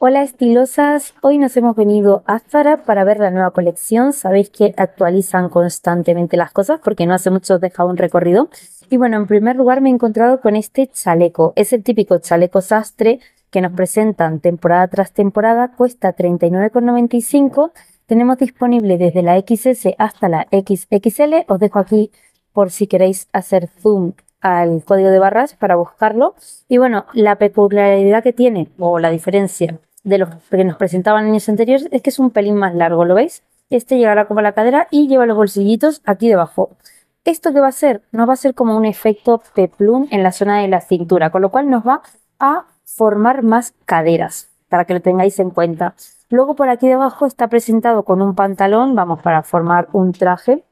Hola estilosas, hoy nos hemos venido a Zara para ver la nueva colección. Sabéis que actualizan constantemente las cosas porque no hace mucho os dejaba un recorrido. Y bueno, en primer lugar me he encontrado con este chaleco. Es el típico chaleco sastre que nos presentan temporada tras temporada. Cuesta 39,95. Tenemos disponible desde la XS hasta la XXL. Os dejo aquí por si queréis hacer zoom al código de barras para buscarlo. Y bueno, la peculiaridad que tiene o la diferencia de los que nos presentaban en años anteriores es que es un pelín más largo, ¿lo veis? Este llegará como a la cadera y lleva los bolsillitos aquí debajo. ¿Esto qué va a ser? Nos va a ser como un efecto peplum en la zona de la cintura, con lo cual nos va a formar más caderas, para que lo tengáis en cuenta. Luego por aquí debajo está presentado con un pantalón, vamos, para formar un traje.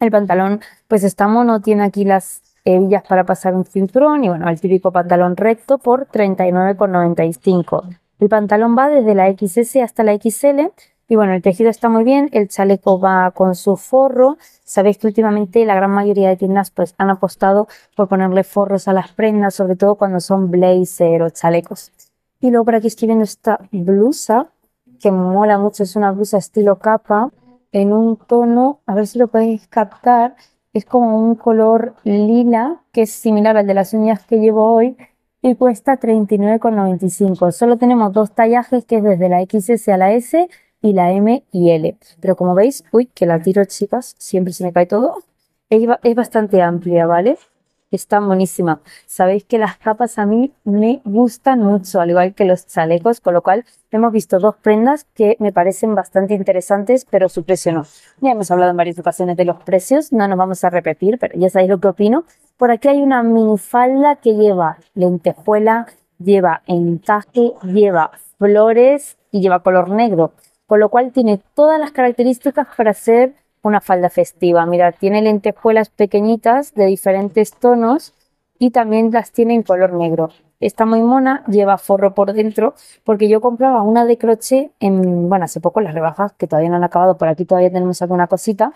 El pantalón pues está mono, tiene aquí las hebillas para pasar un cinturón y bueno, el típico pantalón recto por 39,95. El pantalón va desde la XS hasta la XL y bueno, el tejido está muy bien, el chaleco va con su forro. Sabéis que últimamente la gran mayoría de tiendas pues han apostado por ponerle forros a las prendas, sobre todo cuando son blazer o chalecos. Y luego por aquí estoy viendo esta blusa que me mola mucho, es una blusa estilo capa en un tono, a ver si lo podéis captar. Es como un color lila que es similar al de las uñas que llevo hoy y cuesta 39,95. Solo tenemos dos tallajes, que es desde la XS a la S y la M y L. Pero como veis, uy, que la tiro, chicas, siempre se me cae todo. Es bastante amplia, ¿vale? Está buenísima. Sabéis que las capas a mí me gustan mucho, al igual que los chalecos, con lo cual hemos visto dos prendas que me parecen bastante interesantes, pero su precio no. Ya hemos hablado en varias ocasiones de los precios, no nos vamos a repetir, pero ya sabéis lo que opino. Por aquí hay una minifalda que lleva lentejuela, lleva encaje, lleva flores y lleva color negro, con lo cual tiene todas las características para ser una falda festiva. Mira, tiene lentejuelas pequeñitas de diferentes tonos y también las tiene en color negro. Está muy mona, lleva forro por dentro, porque yo compraba una de crochet en, bueno, hace poco las rebajas, que todavía no han acabado, por aquí todavía tenemos alguna cosita,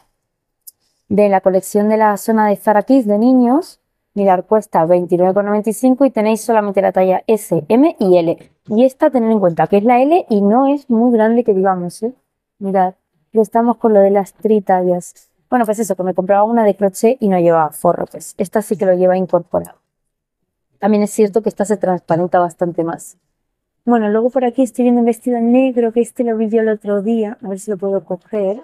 de la colección de la zona de Zara Kids de niños. Mirad, cuesta 29,95 y tenéis solamente la talla S, M y L. Y esta, tened en cuenta que es la L y no es muy grande que digamos, ¿eh? Mirad. Ya estamos con lo de las tritallas. Bueno, pues eso, que me compraba una de crochet y no llevaba forro, pues esta sí que lo lleva incorporado. También es cierto que esta se transparenta bastante más. Bueno, luego por aquí estoy viendo un vestido negro, que este lo vi yo el otro día, a ver si lo puedo coger.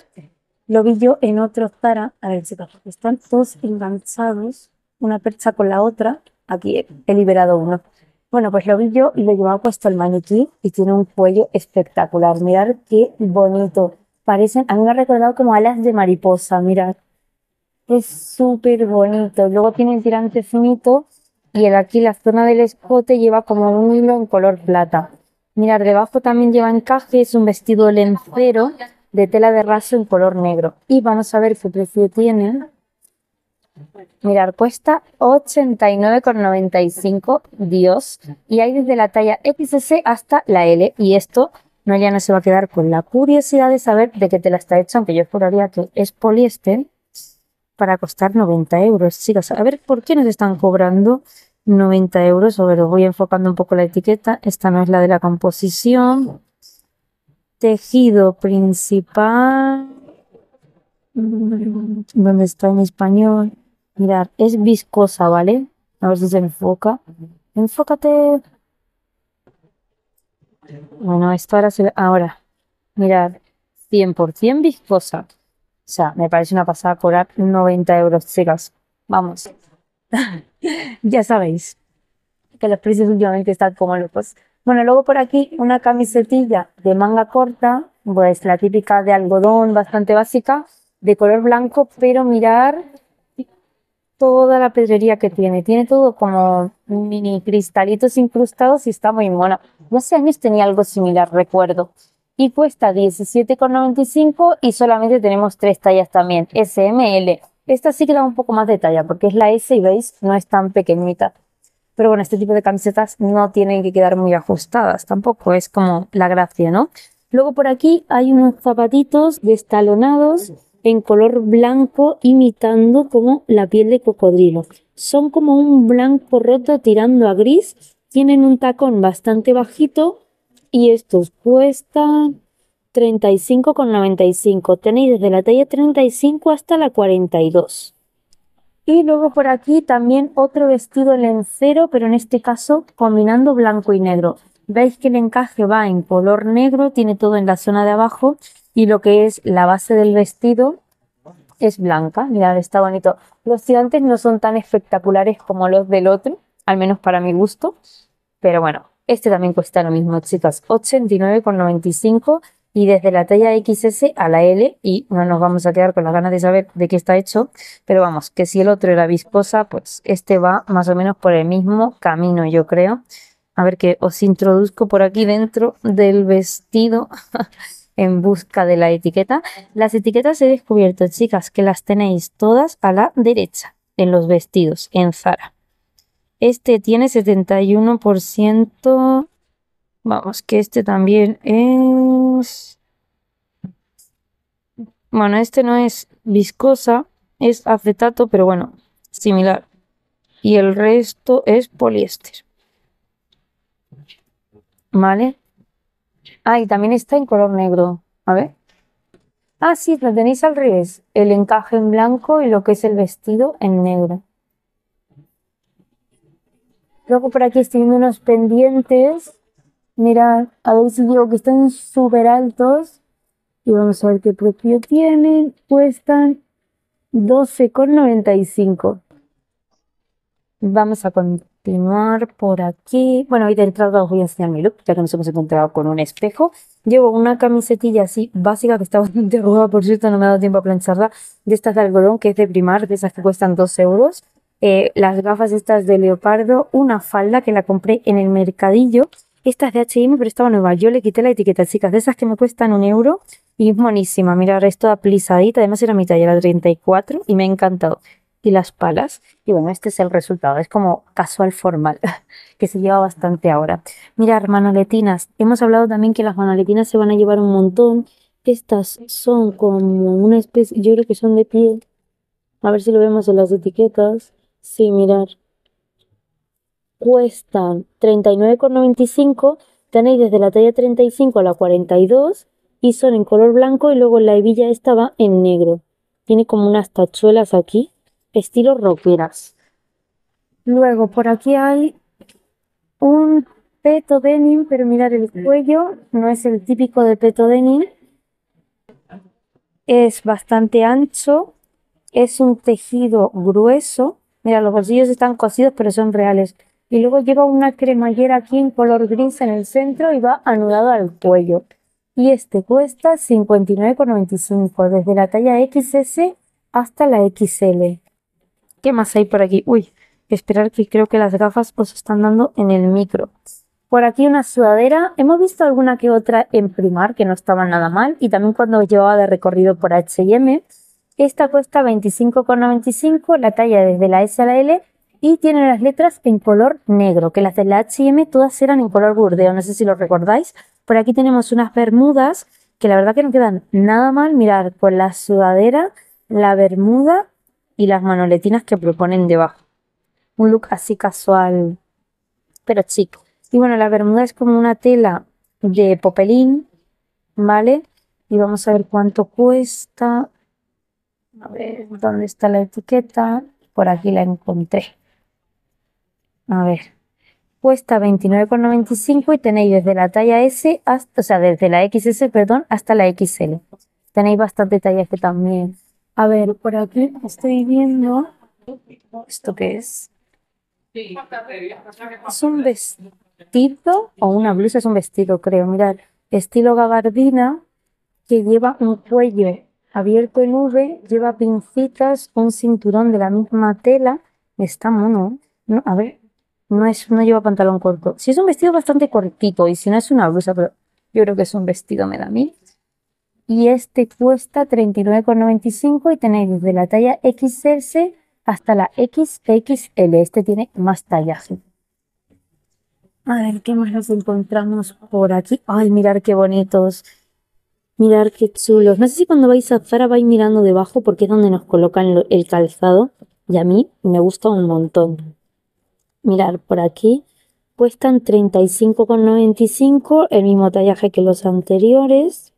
Lo vi yo en otro Zara, a ver chicas, porque están todos enganchados, una percha con la otra. Aquí he liberado uno. Bueno, pues lo vi yo y lo llevaba puesto el maniquí y tiene un cuello espectacular. Mirad qué bonito. Parecen, a mí me ha recordado como alas de mariposa, mirad. Es súper bonito. Luego tiene el tirante finito y aquí la zona del escote lleva como un hilo en color plata. Mirad, debajo también lleva encaje, es un vestido lencero de tela de raso en color negro. Y vamos a ver qué precio tiene. Mirad, cuesta 89,95, Dios. Y hay desde la talla XS hasta la L. Y esto... Noelia no se va a quedar con la curiosidad de saber de qué tela está hecha, aunque yo juraría que es poliéster, para costar 90 euros. Chicas, a ver, ¿por qué nos están cobrando 90 euros? A ver, os voy enfocando un poco la etiqueta. Esta no es la de la composición. Tejido principal. ¿Dónde está en español? Mirad, es viscosa, ¿vale? A ver si se enfoca. Enfócate... Bueno, esto ahora, ahora mirad, 100% viscosa. O sea, me parece una pasada cobrar 90 euros, chicas. Vamos. Ya sabéis que los precios últimamente están como locos. Bueno, luego por aquí una camisetilla de manga corta, pues la típica de algodón, bastante básica, de color blanco, pero mirad toda la pedrería que tiene. Tiene todo como mini cristalitos incrustados y está muy mona. Ya hace años tenía algo similar, recuerdo. Y cuesta 17,95 y solamente tenemos tres tallas también, S, M, L. Esta sí que da un poco más de talla porque es la S y veis, no es tan pequeñita. Pero bueno, este tipo de camisetas no tienen que quedar muy ajustadas tampoco, es como la gracia, ¿no? Luego por aquí hay unos zapatitos destalonados en color blanco imitando como la piel de cocodrilo. Son como un blanco roto tirando a gris. Tienen un tacón bastante bajito y estos cuestan $35,95. Tenéis desde la talla 35 hasta la 42. Y luego por aquí también otro vestido lencero, pero en este caso combinando blanco y negro. Veis que el encaje va en color negro, tiene todo en la zona de abajo y lo que es la base del vestido es blanca. Mirad, está bonito. Los tirantes no son tan espectaculares como los del otro, al menos para mi gusto. Pero bueno, este también cuesta lo mismo, chicas, 89,95 y desde la talla XS a la L, y no nos vamos a quedar con las ganas de saber de qué está hecho. Pero vamos, que si el otro era viscosa, pues este va más o menos por el mismo camino, yo creo. A ver, que os introduzco por aquí dentro del vestido en busca de la etiqueta. Las etiquetas he descubierto, chicas, que las tenéis todas a la derecha en los vestidos, en Zara. Este tiene 71%, vamos, que este también es... Bueno, este no es viscosa, es acetato, pero bueno, similar. Y el resto es poliéster. ¿Vale? Ah, y también está en color negro. A ver. Ah, sí, lo tenéis al revés. El encaje en blanco y lo que es el vestido en negro. Luego por aquí estoy viendo unos pendientes. Mirad, a ver si digo que están súper altos. Y vamos a ver qué precio tienen. Cuestan $12,95. Vamos a continuar por aquí. Bueno, hoy de entrada os voy a enseñar mi look, ya que nos hemos encontrado con un espejo. Llevo una camisetilla así básica que está bastante roja, por cierto, no me ha dado tiempo a plancharla. De estas de algodón, que es de Primark, de esas que cuestan 2 €. Las gafas estas de leopardo, una falda que la compré en el mercadillo. Esta es de H&M, pero estaba nueva. Yo le quité la etiqueta, chicas, de esas que me cuestan €1. Y es monísima, mirad, es toda plisadita. Además era mi talla, la 34, y me ha encantado. Y las palas, y bueno, este es el resultado, es como casual formal, que se lleva bastante ahora. Mirar, manoletinas, hemos hablado también que las manoletinas se van a llevar un montón. Estas son como una especie, yo creo que son de piel, a ver si lo vemos en las etiquetas. Sí, mirar, cuestan $39,95, tenéis desde la talla 35 a la 42 y son en color blanco y luego la hebilla esta va en negro. Tiene como unas tachuelas aquí. Estilo roqueras. Luego por aquí hay un peto denim, pero mirad el cuello, no es el típico de peto denim. Es bastante ancho, es un tejido grueso. Mira, los bolsillos están cosidos, pero son reales. Y luego lleva una cremallera aquí en color gris en el centro y va anudado al cuello. Y este cuesta $59,95, desde la talla XS hasta la XL. ¿Qué más hay por aquí? Uy, esperar, que creo que las gafas os están dando en el micro. Por aquí una sudadera. Hemos visto alguna que otra en Primark que no estaba nada mal. Y también cuando llevaba de recorrido por H&M. Esta cuesta $25,95, la talla desde la S a la L. Y tiene las letras en color negro, que las de la H&M todas eran en color burdeo. No sé si lo recordáis. Por aquí tenemos unas bermudas que la verdad que no quedan nada mal. Mirad, con la sudadera, la bermuda y las manoletinas que proponen debajo. Un look así casual, pero chic. Y bueno, la bermuda es como una tela de popelín, ¿vale? Y vamos a ver cuánto cuesta. A ver, ¿dónde está la etiqueta? Por aquí la encontré. A ver, cuesta $29,95 y tenéis desde la talla S, hasta, o sea, desde la XS, perdón, hasta la XL. Tenéis bastante tallaje también. A ver, por aquí estoy viendo, ¿esto qué es? Es un vestido o una blusa, es un vestido, creo. Mirad, estilo gabardina, que lleva un cuello abierto en V, lleva pincitas, un cinturón de la misma tela. Está mono, ¿no? A ver, no lleva pantalón corto. Sí, es un vestido bastante cortito, y si no es una blusa, pero yo creo que es un vestido, me da a mí. Y este cuesta $39,95 y tenéis desde la talla XS hasta la XXL. Este tiene más tallaje. A ver, ¿qué más nos encontramos por aquí? Ay, mirad qué bonitos. Mirad qué chulos. No sé si cuando vais a Zara vais mirando debajo porque es donde nos colocan el calzado. Y a mí me gusta un montón. Mirad por aquí. Cuestan $35,95, el mismo tallaje que los anteriores.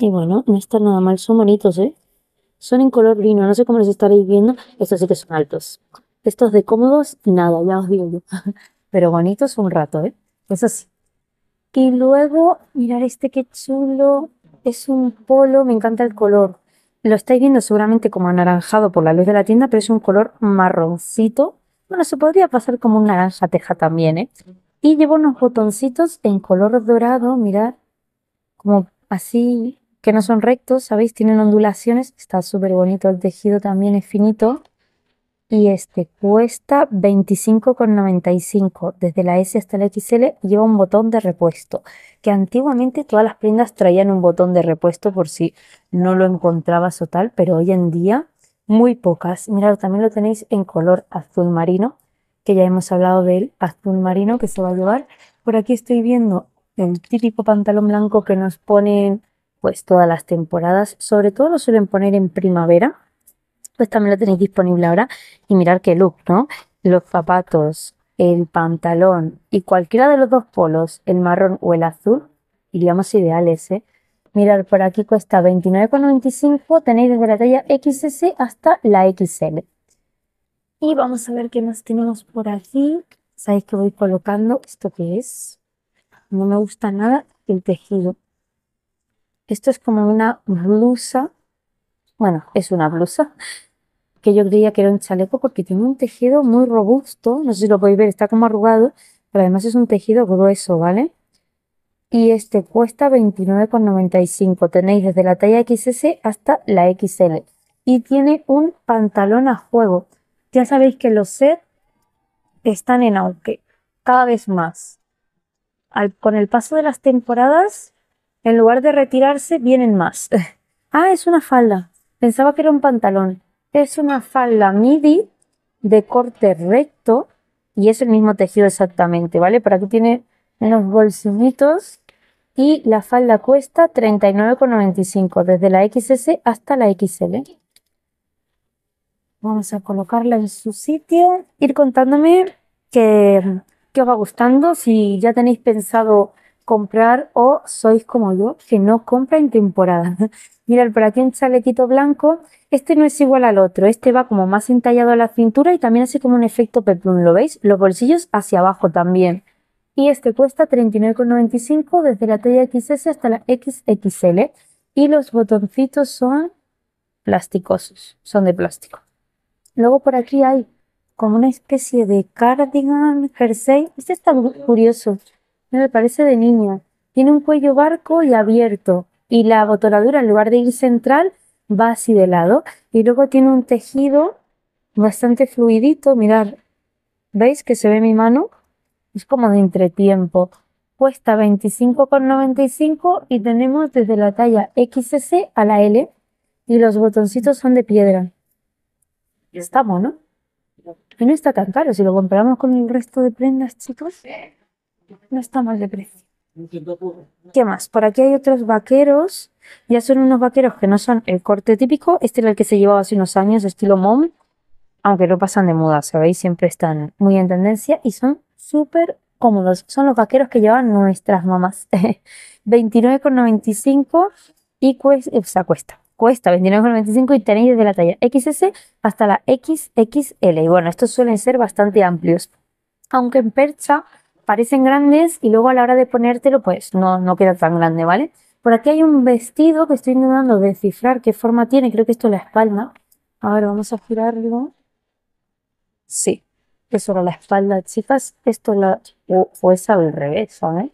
Y bueno, no están nada mal, son bonitos, ¿eh? Son en color vino, no sé cómo los estaréis viendo. Estos sí que son altos. Estos de cómodos, nada, ya os digo yo. Pero bonitos un rato, ¿eh? Eso sí. Y luego, mirad este qué chulo. Es un polo, me encanta el color. Lo estáis viendo seguramente como anaranjado por la luz de la tienda, pero es un color marroncito. Bueno, se podría pasar como un naranja teja también, ¿eh? Y lleva unos botoncitos en color dorado, mirad. Como así, que no son rectos, ¿sabéis? Tienen ondulaciones. Está súper bonito, el tejido también es finito. Y este cuesta $25,95. Desde la S hasta la XL lleva un botón de repuesto. Que antiguamente todas las prendas traían un botón de repuesto por si no lo encontrabas o tal. Pero hoy en día, muy pocas. Mirad, también lo tenéis en color azul marino. Que ya hemos hablado del azul marino que se va a llevar. Por aquí estoy viendo el típico pantalón blanco que nos ponen pues todas las temporadas. Sobre todo lo suelen poner en primavera. Pues también lo tenéis disponible ahora. Y mirad qué look, ¿no? Los zapatos, el pantalón y cualquiera de los dos polos, el marrón o el azul, iríamos ideales, ¿eh? Mirad, por aquí cuesta $29,95. Tenéis desde la talla XS hasta la XL. Y vamos a ver qué más tenemos por aquí. Sabéis que voy colocando esto que es. No me gusta nada el tejido. Esto es como una blusa. Bueno, es una blusa. Que yo creía que era un chaleco porque tiene un tejido muy robusto, no sé si lo podéis ver, está como arrugado, pero además es un tejido grueso, ¿vale? Y este cuesta $29,95, tenéis desde la talla XS hasta la XL. Y tiene un pantalón a juego, ya sabéis que los sets están en auge, cada vez más. Con el paso de las temporadas, en lugar de retirarse, vienen más. Ah, es una falda, pensaba que era un pantalón. Es una falda midi de corte recto y es el mismo tejido exactamente, ¿vale? Por aquí tiene unos bolsillitos y la falda cuesta $39,95 desde la XS hasta la XL. Vamos a colocarla en su sitio. Ir contándome qué os va gustando, si ya tenéis pensado comprar o sois como yo, que no compra en temporada. Mirad, por aquí un chalequito blanco. Este no es igual al otro, este va como más entallado a la cintura y también hace como un efecto peplum, ¿lo veis? Los bolsillos hacia abajo también. Y este cuesta $39,95 desde la talla XS hasta la XXL. Y los botoncitos son plasticosos, son de plástico. Luego por aquí hay como una especie de cardigan, jersey. Este está curioso. Me parece de niña. Tiene un cuello barco y abierto. Y la botonadura, en lugar de ir central, va así de lado. Y luego tiene un tejido bastante fluidito. Mirad, ¿veis que se ve mi mano? Es como de entretiempo. Cuesta $25,95 y tenemos desde la talla XS a la L. Y los botoncitos son de piedra. Está mono. Y no está tan caro si lo comparamos con el resto de prendas, chicos. No está mal de precio. ¿Qué más? Por aquí hay otros vaqueros. Ya son unos vaqueros que no son el corte típico. Este era el que se llevaba hace unos años, estilo mom. Aunque no pasan de moda, ¿sabéis? Siempre están muy en tendencia y son súper cómodos. Son los vaqueros que llevan nuestras mamás. $29,95 y cuesta $29,95 y tenéis desde la talla XS hasta la XXL. Y bueno, estos suelen ser bastante amplios. Aunque en percha parecen grandes y luego a la hora de ponértelo pues no queda tan grande, ¿vale? Por aquí hay un vestido que estoy intentando descifrar qué forma tiene, creo que esto es la espalda. A ver, vamos a girarlo. Sí, eso era la espalda, chicas. Esto es la... o esa al revés, ¿sabes?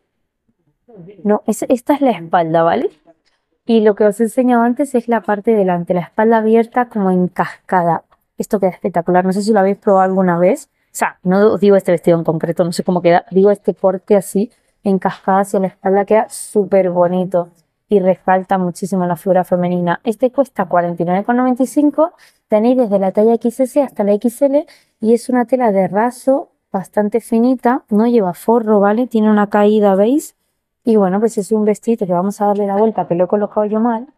No, esta es la espalda, ¿vale? Y lo que os he enseñado antes es la parte de delante, la espalda abierta como en cascada. Esto queda espectacular, no sé si lo habéis probado alguna vez. O sea, no os digo este vestido en concreto, no sé cómo queda. Digo este corte así, en cascada hacia la espalda, queda súper bonito. Y resalta muchísimo la figura femenina. Este cuesta $49,95. Tenéis desde la talla XS hasta la XL. Y es una tela de raso bastante finita. No lleva forro, ¿vale? Tiene una caída, ¿veis? Y bueno, pues es un vestido que vamos a darle la vuelta, que lo he colocado yo mal,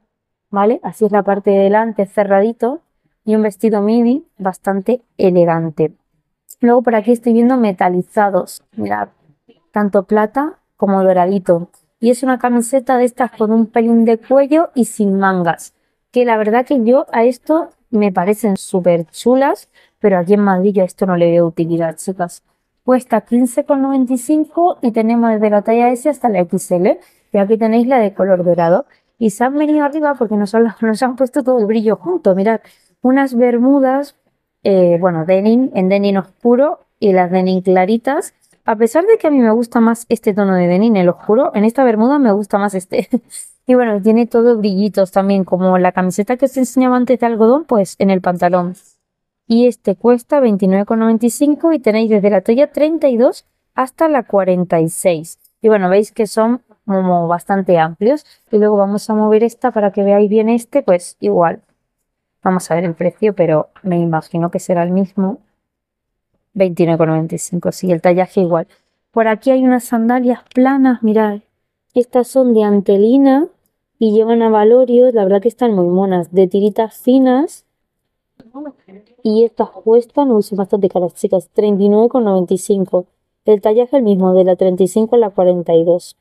¿vale? Así es la parte de delante, cerradito. Y un vestido midi bastante elegante. Luego por aquí estoy viendo metalizados. Mirad, tanto plata como doradito. Y es una camiseta de estas con un pelín de cuello y sin mangas. Que la verdad que yo a esto me parecen súper chulas, pero aquí en Madrid yo a esto no le veo utilidad, chicas. Cuesta 15,95 y tenemos desde la talla S hasta la XL. Y aquí tenéis la de color dorado. Y se han venido arriba porque nos han puesto todo el brillo junto. Mirad, unas bermudas, bueno, denim, en denim oscuro y las denim claritas. A pesar de que a mí me gusta más este tono de denim, el oscuro, en esta bermuda me gusta más este. Y bueno, tiene todo brillitos también, como la camiseta que os enseñaba antes de algodón, pues en el pantalón. Y este cuesta 29,95 y tenéis desde la talla 32 hasta la 46. Y bueno, veis que son como bastante amplios. Y luego vamos a mover esta para que veáis bien este, pues igual. Vamos a ver el precio, pero me imagino que será el mismo. 29,95, sí, el tallaje igual. Por aquí hay unas sandalias planas, mirad. Estas son de antelina y llevan abalorios, la verdad que están muy monas, de tiritas finas. Y estas cuestan, uy, son bastante caras, chicas, 39,95. El tallaje el mismo, de la 35 a la 42.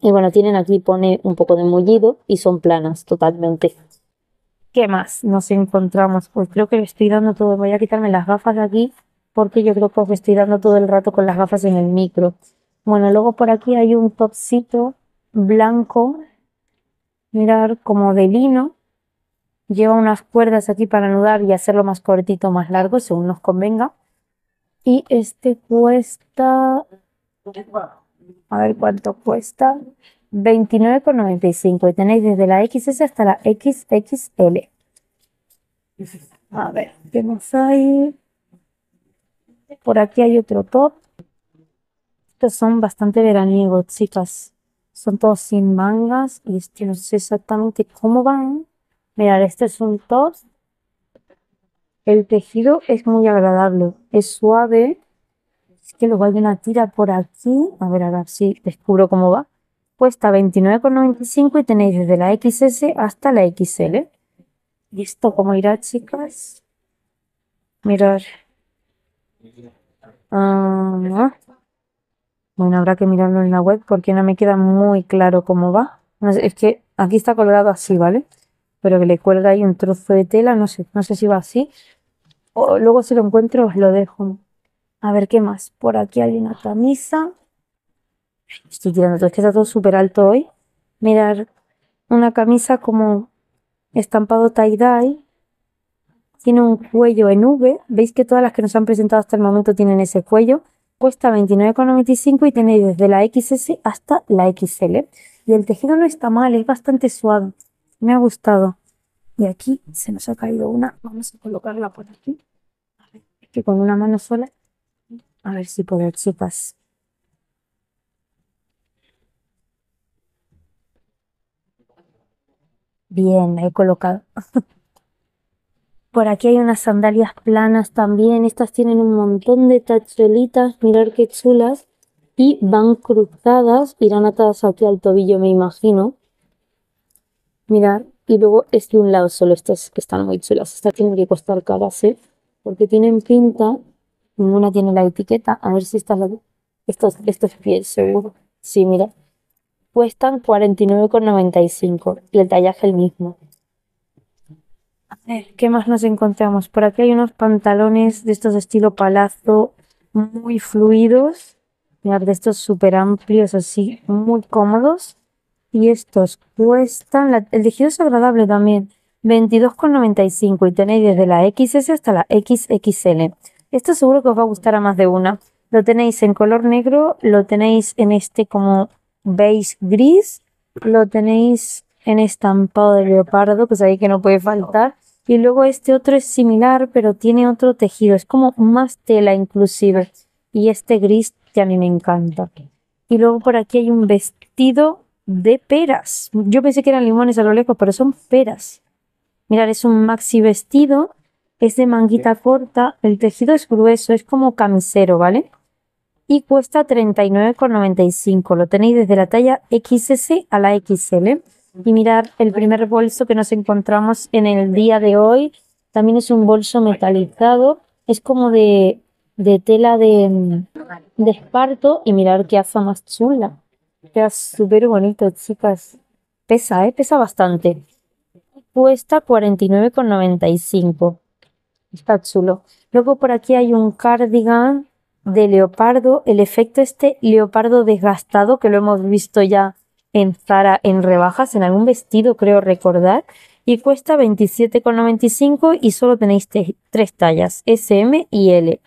Y bueno, tienen aquí, pone un poco de mullido y son planas totalmente. ¿Qué más nos encontramos? Pues creo que le estoy dando todo. Voy a quitarme las gafas de aquí porque yo creo que os estoy dando todo el rato con las gafas en el micro. Bueno, luego por aquí hay un topcito blanco. Mirad, como de lino. Lleva unas cuerdas aquí para anudar y hacerlo más cortito o más largo, según nos convenga. Y este cuesta... A ver cuánto cuesta... 29,95 y tenéis desde la XS hasta la XXL. A ver, ¿qué más hay? Por aquí hay otro top. Estos son bastante veraniegos, chicas. Son todos sin mangas y este no sé exactamente cómo van. Mirad, este es un top. El tejido es muy agradable, es suave. Es que luego hay una tira por aquí. A ver si descubro cómo va. Cuesta 29,95 y tenéis desde la XS hasta la XL. ¿Y esto cómo irá, chicas? Mirad. Bueno, habrá que mirarlo en la web porque no me queda muy claro cómo va. No sé, es que aquí está colorado así, ¿vale? Pero que le cuelga ahí un trozo de tela, no sé si va así. O luego si lo encuentro os lo dejo. A ver, ¿qué más? Por aquí hay una camisa. Estoy tirando todo, es que está todo súper alto hoy. Mirad, una camisa como estampado tie-dye. Tiene un cuello en V. Veis que todas las que nos han presentado hasta el momento tienen ese cuello. Cuesta 29,95 y tenéis desde la XS hasta la XL. Y el tejido no está mal, es bastante suave. Me ha gustado. Y aquí se nos ha caído una. Vamos a colocarla por aquí. A ver, es que con una mano sola. A ver si puedo, chicas. Bien, la he colocado. Por aquí hay unas sandalias planas también. Estas tienen un montón de tachuelitas. Mirad qué chulas. Y van cruzadas. Irán atadas aquí al tobillo, me imagino. Mirad. Y luego es de un lado solo. Estas que están muy chulas. Estas tienen que costar caras, ¿eh? Porque tienen pinta. Ninguna tiene la etiqueta. A ver si esta es la... Esto es piel, seguro. Sí, mirad. Cuestan 49,95 y el tallaje el mismo. A ver, ¿qué más nos encontramos? Por aquí hay unos pantalones de estos de estilo palazzo muy fluidos. Mirad, de estos súper amplios así, muy cómodos. Y estos cuestan... el tejido es agradable también. 22,95 y tenéis desde la XS hasta la XXL. Esto seguro que os va a gustar a más de una. Lo tenéis en color negro, lo tenéis en este como... beige gris, lo tenéis en estampado de leopardo, pues ahí que no puede faltar. Y luego este otro es similar, pero tiene otro tejido, es como más tela inclusive. Y este gris que a mí me encanta. Y luego por aquí hay un vestido de peras. Yo pensé que eran limones a lo lejos, pero son peras. Mirad, es un maxi vestido, es de manguita corta, el tejido es grueso, es como camisero, ¿vale? Y cuesta 39,95. Lo tenéis desde la talla XS a la XL. Y mirad, el primer bolso que nos encontramos en el día de hoy. También es un bolso metalizado. Es como de de tela de esparto y mirar qué asa más chula. Queda súper bonito, chicas. Pesa, pesa bastante. Cuesta $49,95. Está chulo. Luego por aquí hay un cardigan de leopardo. El efecto este leopardo desgastado que lo hemos visto ya en Zara en rebajas, en algún vestido creo recordar. Y cuesta $27,95 y solo tenéis tres tallas, SM y L.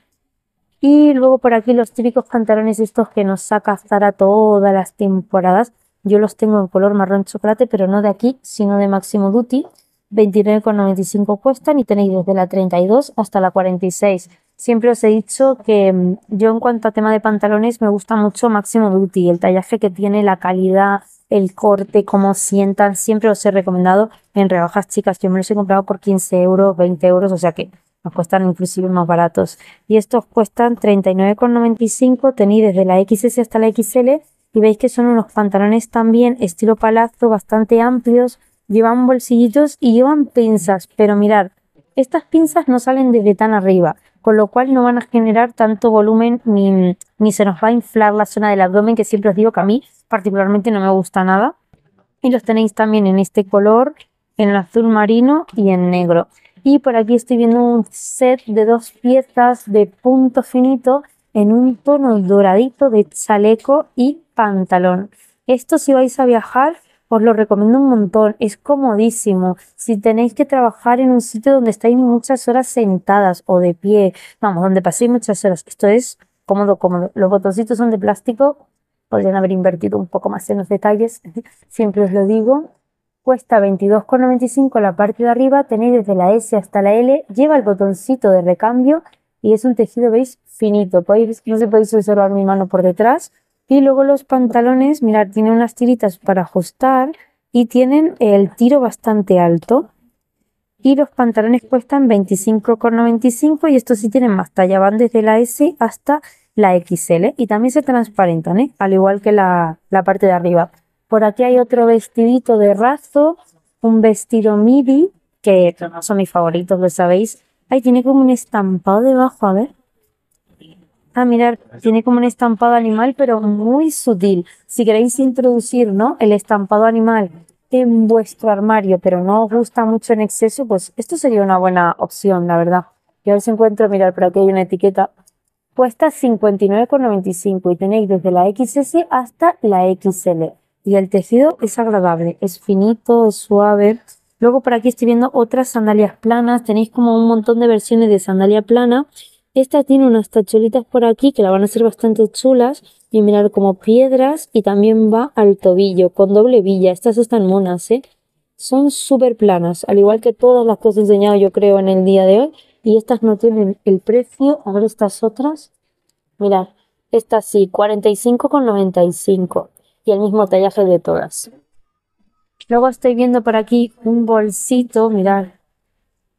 Y luego por aquí los típicos pantalones estos que nos saca Zara todas las temporadas. Yo los tengo en color marrón chocolate, pero no de aquí, sino de Máximo Duty. $29,95 cuestan y tenéis desde la 32 hasta la 46. Siempre os he dicho que yo en cuanto a tema de pantalones me gusta mucho Máximo Duty. El tallaje que tiene, la calidad, el corte, cómo sientan. Siempre os he recomendado en rebajas, chicas. Yo me los he comprado por 15 euros, 20 euros, o sea que nos cuestan inclusive más baratos. Y estos cuestan $39,95, tenéis desde la XS hasta la XL. Y veis que son unos pantalones también estilo palazzo, bastante amplios, llevan bolsillitos y llevan pinzas, pero mirad, estas pinzas no salen desde tan arriba, con lo cual no van a generar tanto volumen ni se nos va a inflar la zona del abdomen, que siempre os digo que a mí particularmente no me gusta nada. Y los tenéis también en este color, en el azul marino y en negro. Y por aquí estoy viendo un set de dos piezas de punto finito en un tono doradito de chaleco y pantalón. Esto si vais a viajar os lo recomiendo un montón, es comodísimo. Si tenéis que trabajar en un sitio donde estáis muchas horas sentadas o de pie, vamos, donde paséis muchas horas, esto es cómodo, cómodo. Los botoncitos son de plástico, podrían haber invertido un poco más en los detalles, siempre os lo digo. Cuesta $22,95 la parte de arriba, tenéis desde la S hasta la L, lleva el botoncito de recambio. Y es un tejido, veis, finito. No se podéis observar mi mano por detrás. Y luego los pantalones, mirad, tienen unas tiritas para ajustar y tienen el tiro bastante alto. Y los pantalones cuestan $25,95 y estos sí tienen más talla. Van desde la S hasta la XL y también se transparentan, al igual que la parte de arriba. Por aquí hay otro vestidito de raso, un vestido midi, que son mis favoritos, lo sabéis. Ay, tiene como un estampado debajo, a ver. Ah, mirad, tiene como un estampado animal, pero muy sutil. Si queréis introducir, ¿no?, el estampado animal en vuestro armario, pero no os gusta mucho en exceso, pues esto sería una buena opción, la verdad. Yo os encuentro, mirad, por aquí hay una etiqueta. Cuesta $59,95 y tenéis desde la XS hasta la XL. Y el tejido es agradable, es finito, es suave. Luego por aquí estoy viendo otras sandalias planas. Tenéis como un montón de versiones de sandalia plana. Esta tiene unas tachuelitas por aquí que la van a hacer bastante chulas. Y mirad, como piedras, y también va al tobillo con doble villa. Estas están monas, Son súper planas, al igual que todas las que os he enseñado yo creo en el día de hoy. Y estas no tienen el precio. A ver estas otras. Mirad, esta sí, $45,95 y el mismo tallaje de todas. Luego estoy viendo por aquí un bolsito, mirad,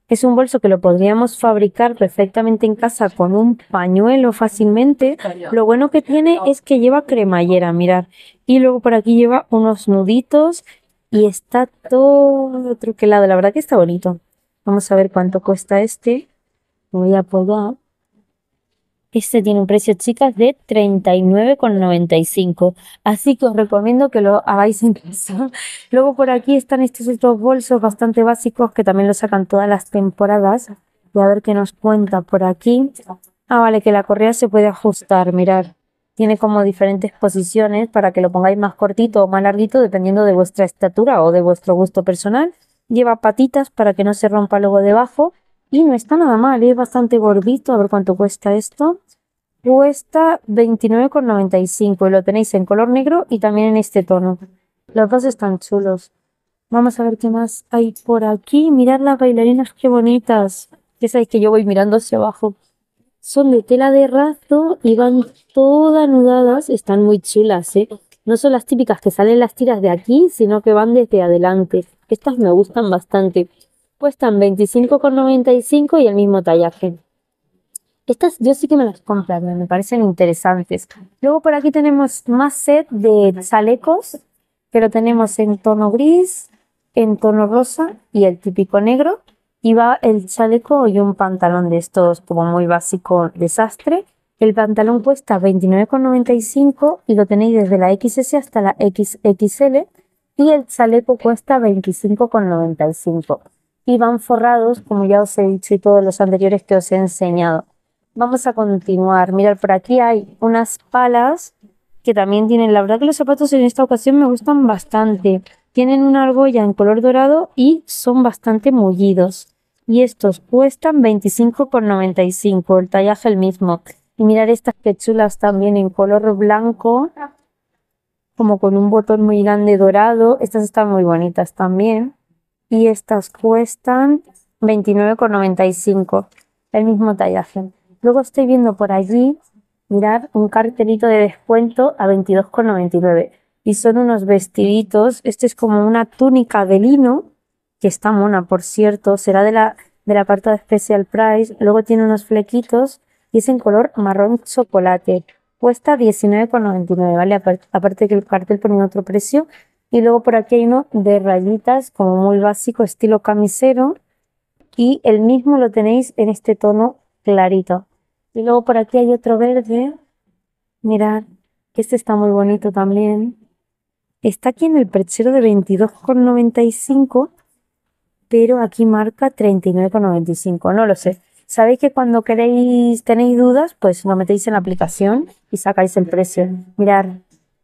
es un bolso que lo podríamos fabricar perfectamente en casa con un pañuelo fácilmente. Lo bueno que tiene es que lleva cremallera, mirad, y luego por aquí lleva unos nuditos y está todo truquelado, la verdad que está bonito. Vamos a ver cuánto cuesta este, voy a probar. Este tiene un precio, chicas, de $39,95. Así que os recomiendo que lo hagáis en casa. Luego por aquí están estos otros bolsos bastante básicos que también los sacan todas las temporadas. Y a ver qué nos cuenta por aquí. Ah, vale, que la correa se puede ajustar, mirad. Tiene como diferentes posiciones para que lo pongáis más cortito o más larguito dependiendo de vuestra estatura o de vuestro gusto personal. Lleva patitas para que no se rompa luego debajo. Y no está nada mal, es bastante gordito. A ver cuánto cuesta esto. Cuesta $29,95 y lo tenéis en color negro y también en este tono. Los dos están chulos. Vamos a ver qué más hay por aquí. Mirad las bailarinas, qué bonitas. Ya sabéis que yo voy mirando hacia abajo. Son de tela de raso y van todas nudadas. Están muy chulas, No son las típicas que salen las tiras de aquí, sino que van desde adelante. Estas me gustan bastante. Cuestan $25,95 y el mismo tallaje. Estas yo sí que me las compro, me parecen interesantes. Luego por aquí tenemos más set de chalecos, que lo tenemos en tono gris, en tono rosa y el típico negro. Iba el chaleco y un pantalón de estos como muy básico desastre. El pantalón cuesta $29,95 y lo tenéis desde la XS hasta la XXL, y el chaleco cuesta $25,95. Y van forrados, como ya os he dicho, y todos los anteriores que os he enseñado. Vamos a continuar. Mirad, por aquí hay unas palas que también tienen. La verdad que los zapatos en esta ocasión me gustan bastante. Tienen una argolla en color dorado y son bastante mullidos. Y estos cuestan $25,95, el tallaje el mismo. Y mirar estas que chulas también en color blanco, como con un botón muy grande dorado. Estas están muy bonitas también. Y estas cuestan $29,95, el mismo tallaje. Luego estoy viendo por allí, mirar, un cartelito de descuento a $22,99. Y son unos vestiditos. Este es como una túnica de lino, que está mona, por cierto. Será de la parte de Special Price. Luego tiene unos flequitos. Y es en color marrón chocolate. Cuesta $19,99, ¿vale? Aparte que el cartel pone otro precio. Y luego por aquí hay uno de rayitas, como muy básico, estilo camisero. Y el mismo lo tenéis en este tono clarito. Y luego por aquí hay otro verde. Mirad, este está muy bonito también. Está aquí en el perchero de $22,95, pero aquí marca $39,95, no lo sé. Sabéis que cuando queréis, tenéis dudas, pues lo metéis en la aplicación y sacáis el precio. Mirad,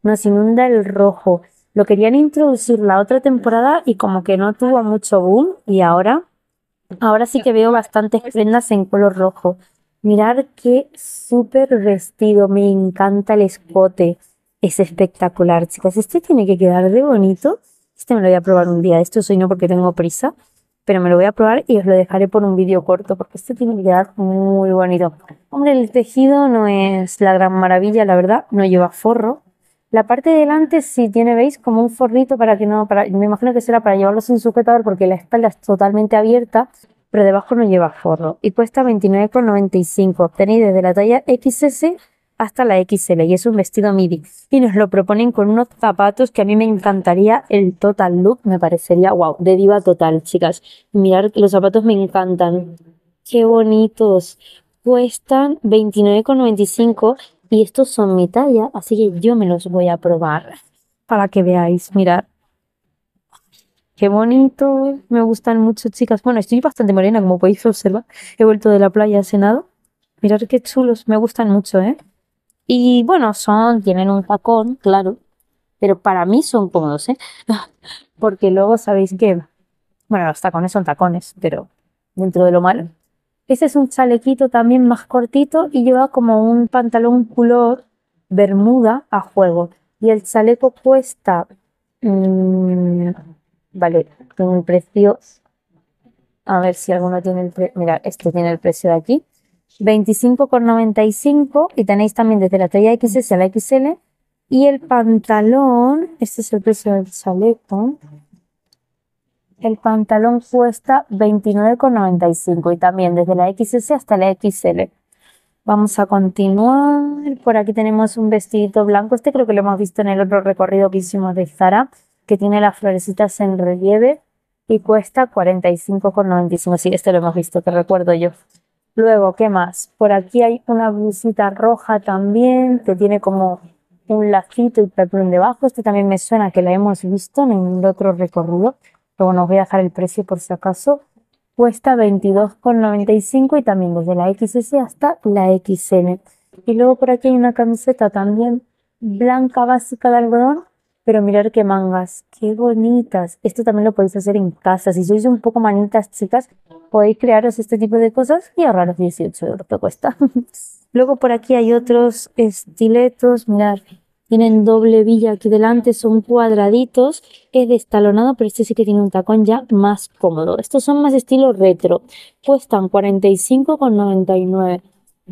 nos inunda el rojo. Lo querían introducir la otra temporada y como que no tuvo mucho boom. Y ahora sí que veo bastantes prendas en color rojo. Mirad qué súper vestido. Me encanta el escote. Es espectacular, chicas. Este tiene que quedar de bonito. Este me lo voy a probar un día. Esto soy no porque tengo prisa, pero me lo voy a probar y os lo dejaré por un vídeo corto, porque este tiene que quedar muy bonito. Hombre, el tejido no es la gran maravilla, la verdad, no lleva forro. La parte de delante sí tiene, veis, como un forrito para que no, me imagino que será para llevarlo sin sujetador, porque la espalda es totalmente abierta, pero debajo no lleva forro. Y cuesta $29,95, tenéis desde la talla XS hasta la XL, y es un vestido midi. Y nos lo proponen con unos zapatos que a mí me encantaría el total look, me parecería wow, de diva total, chicas. Mirad, los zapatos me encantan, qué bonitos. Cuestan $29,95 y estos son mi talla, así que yo me los voy a probar para que veáis. Mirad, qué bonito, me gustan mucho, chicas. Bueno, estoy bastante morena, como podéis observar, he vuelto de la playa, he cenado. Mirad qué chulos, me gustan mucho, ¿eh? Y bueno, tienen un tacón, claro, pero para mí son cómodos, ¿eh? Porque luego sabéis que, bueno, los tacones son tacones, pero dentro de lo malo. Este es un chalequito también más cortito y lleva como un pantalón color bermuda a juego. Y el chaleco cuesta, vale, tiene un precio, a ver si alguno tiene el precio, mirad, este tiene el precio de aquí. $25,95 y tenéis también desde la talla XS a la XL. Y el pantalón, este es el precio del chaleco, el pantalón cuesta $29,95 y también desde la XS hasta la XL. Vamos a continuar. Por aquí tenemos un vestidito blanco, este creo que lo hemos visto en el otro recorrido que hicimos de Zara, que tiene las florecitas en relieve y cuesta $45,95. Sí, este lo hemos visto, que recuerdo yo. Luego, ¿qué más? Por aquí hay una blusita roja también, que tiene como un lacito y peplum debajo. Este también me suena que la hemos visto en el otro recorrido. Luego nos voy a dejar el precio por si acaso. Cuesta $22,95 y también desde la XS hasta la XN. Y luego por aquí hay una camiseta también blanca básica de algodón. Pero mirad qué mangas, qué bonitas. Esto también lo podéis hacer en casa. Si sois un poco manitas, chicas, podéis crearos este tipo de cosas y ahorraros €18 que cuesta. Luego por aquí hay otros estiletos. Mirad, tienen doble villa aquí delante, son cuadraditos. Es destalonado, pero este sí que tiene un tacón ya más cómodo. Estos son más estilo retro. Cuestan $45,99.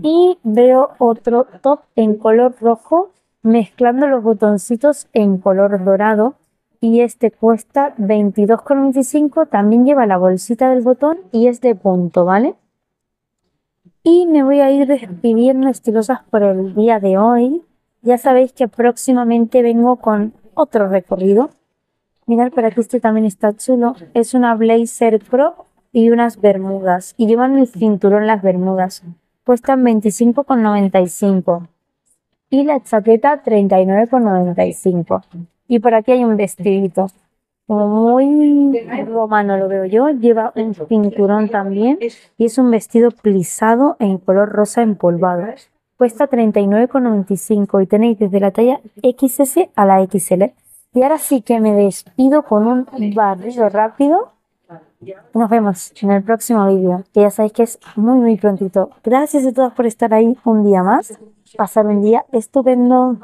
Y veo otro top en color rojo, mezclando los botoncitos en color dorado, y este cuesta $22,95, también lleva la bolsita del botón y es de punto, ¿vale? Y me voy a ir despidiendo, estilosas, por el día de hoy. Ya sabéis que próximamente vengo con otro recorrido. Mirad, por aquí este también está chulo, es una blazer crop y unas bermudas, y llevan el cinturón las bermudas, cuestan $25,95 y la chaqueta $39,95. Y por aquí hay un vestidito muy romano, lo veo yo, lleva un cinturón también y es un vestido plisado en color rosa empolvado, cuesta $39,95 y tenéis desde la talla XS a la XL. Y ahora sí que me despido con un barrido rápido. Nos vemos en el próximo vídeo, que ya sabéis que es muy prontito. Gracias a todos por estar ahí un día más. Pasar un día estupendo.